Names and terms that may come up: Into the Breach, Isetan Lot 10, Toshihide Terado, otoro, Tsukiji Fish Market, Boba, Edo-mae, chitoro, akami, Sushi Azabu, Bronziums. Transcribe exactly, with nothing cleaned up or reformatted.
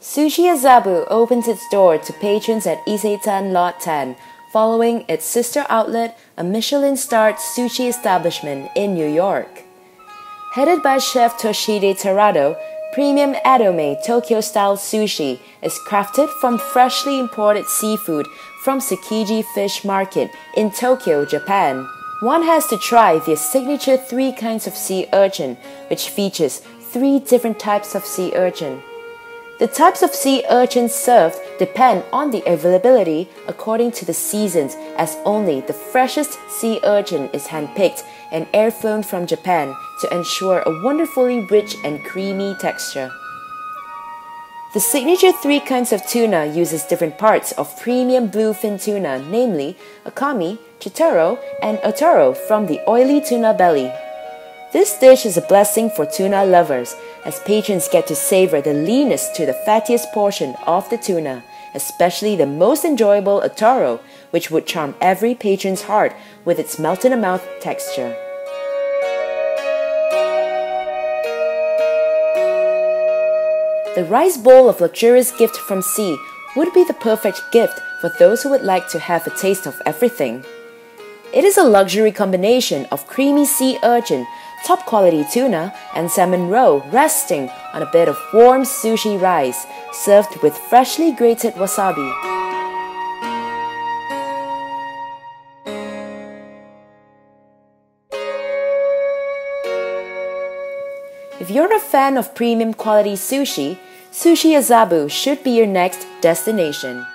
Sushi Azabu opens its door to patrons at Isetan Lot ten, following its sister outlet, a Michelin-starred sushi establishment in New York. Headed by chef Toshihide Terado, premium Edo-mae Tokyo-style sushi is crafted from freshly imported seafood from Tsukiji Fish Market in Tokyo, Japan. One has to try their signature three kinds of sea urchin, which features three different types of sea urchin. The types of sea urchins served depend on the availability according to the seasons, as only the freshest sea urchin is handpicked and air-flown from Japan to ensure a wonderfully rich and creamy texture. The signature three kinds of tuna uses different parts of premium bluefin tuna, namely akami, chitoro, and otoro from the oily tuna belly. This dish is a blessing for tuna lovers, as patrons get to savor the leanest to the fattiest portion of the tuna, especially the most enjoyable otoro, which would charm every patron's heart with its melt-in-the-mouth texture. The rice bowl of luxurious gift from sea would be the perfect gift for those who would like to have a taste of everything. It is a luxury combination of creamy sea urchin, top-quality tuna, and salmon roe resting on a bed of warm sushi rice, served with freshly grated wasabi. If you're a fan of premium quality sushi, Sushi Azabu should be your next destination.